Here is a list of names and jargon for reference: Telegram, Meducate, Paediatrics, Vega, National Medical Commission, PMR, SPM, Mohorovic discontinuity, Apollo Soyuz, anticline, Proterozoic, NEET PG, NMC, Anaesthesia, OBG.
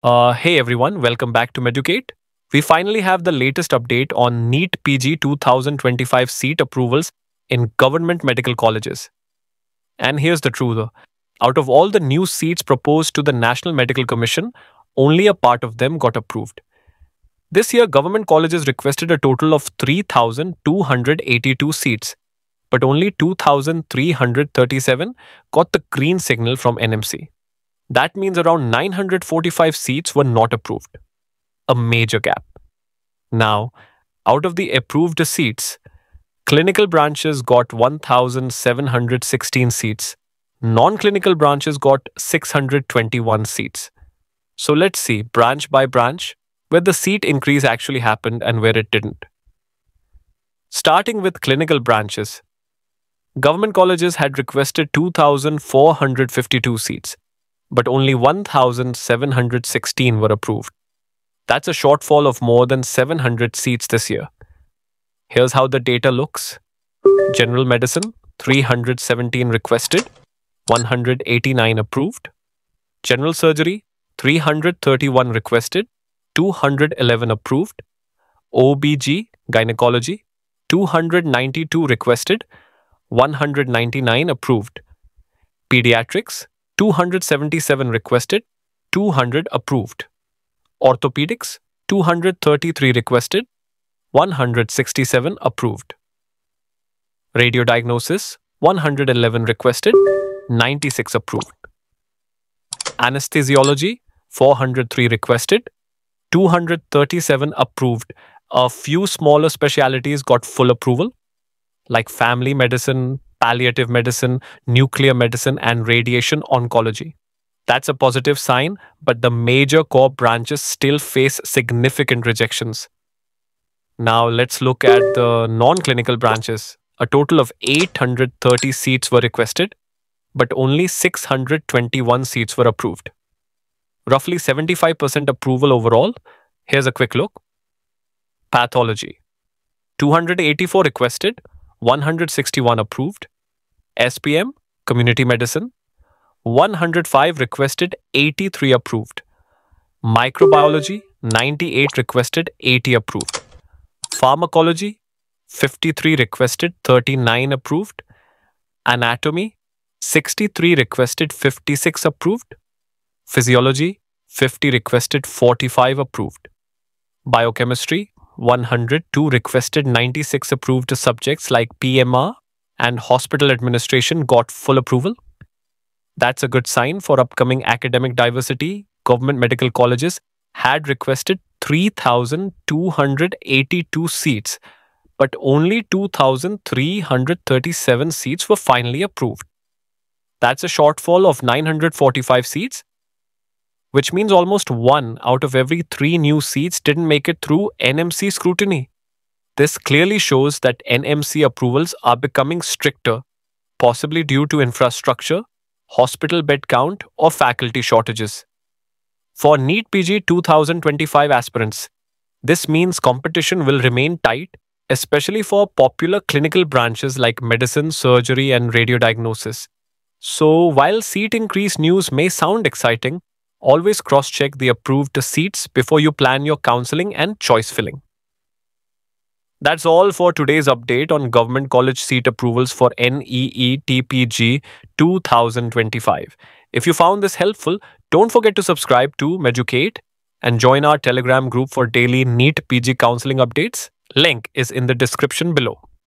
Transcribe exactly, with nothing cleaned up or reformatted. Uh, hey everyone, welcome back to Meducate. We finally have the latest update on NEET P G two thousand twenty-five seat approvals in government medical colleges. And here's the truth. Out of all the new seats proposed to the National Medical Commission, only a part of them got approved. This year, government colleges requested a total of three thousand two hundred eighty-two seats, but only two thousand three hundred thirty-seven got the green signal from N M C. That means around nine hundred forty-five seats were not approved. A major gap. Now, out of the approved seats, clinical branches got one thousand seven hundred sixteen seats. Non-clinical branches got six hundred twenty-one seats. So let's see, branch by branch, where the seat increase actually happened and where it didn't. Starting with clinical branches, government colleges had requested two thousand four hundred fifty-two seats, but only one thousand seven hundred sixteen were approved. That's a shortfall of more than seven hundred seats this year. Here's how the data looks. General medicine, three hundred seventeen requested, one hundred eighty-nine approved. General surgery, three hundred thirty-one requested, two hundred eleven approved. O B G, gynecology, two hundred ninety-two requested, one hundred ninety-nine approved. Pediatrics, two hundred seventy-seven requested, two hundred approved. Orthopedics, two hundred thirty-three requested, one hundred sixty-seven approved. Radio diagnosis, one hundred eleven requested, ninety-six approved. Anesthesiology, four hundred three requested, two hundred thirty-seven approved. A few smaller specialities got full approval, like family medicine, palliative medicine, nuclear medicine, and radiation oncology. That's a positive sign, but the major core branches still face significant rejections. Now let's look at the non-clinical branches. A total of eight hundred thirty seats were requested, but only six hundred twenty-one seats were approved. Roughly seventy-five percent approval overall. Here's a quick look. Pathology, two hundred eighty-four requested, one hundred sixty-one approved. S P M, community medicine, one hundred five requested, eighty-three approved. Microbiology, ninety-eight requested, eighty approved. Pharmacology, fifty-three requested, thirty-nine approved. Anatomy, sixty-three requested, fifty-six approved. Physiology, fifty requested, forty-five approved. Biochemistry, one hundred two requested, ninety-six approved. Subjects like P M R and hospital administration got full approval. That's a good sign for upcoming academic diversity. Government medical colleges had requested three thousand two hundred eighty-two seats, but only two thousand three hundred thirty-seven seats were finally approved. That's a shortfall of nine hundred forty-five seats, which means almost one out of every three new seats didn't make it through N M C scrutiny. This clearly shows that N M C approvals are becoming stricter, possibly due to infrastructure, hospital bed count, or faculty shortages. For NEET P G two thousand twenty-five aspirants, this means competition will remain tight, especially for popular clinical branches like medicine, surgery, and radio diagnosis. So, while seat increase news may sound exciting, always cross-check the approved seats before you plan your counselling and choice filling. That's all for today's update on government college seat approvals for NEET P G two thousand twenty-five. If you found this helpful, don't forget to subscribe to Meducate and join our Telegram group for daily NEET P G counselling updates. Link is in the description below.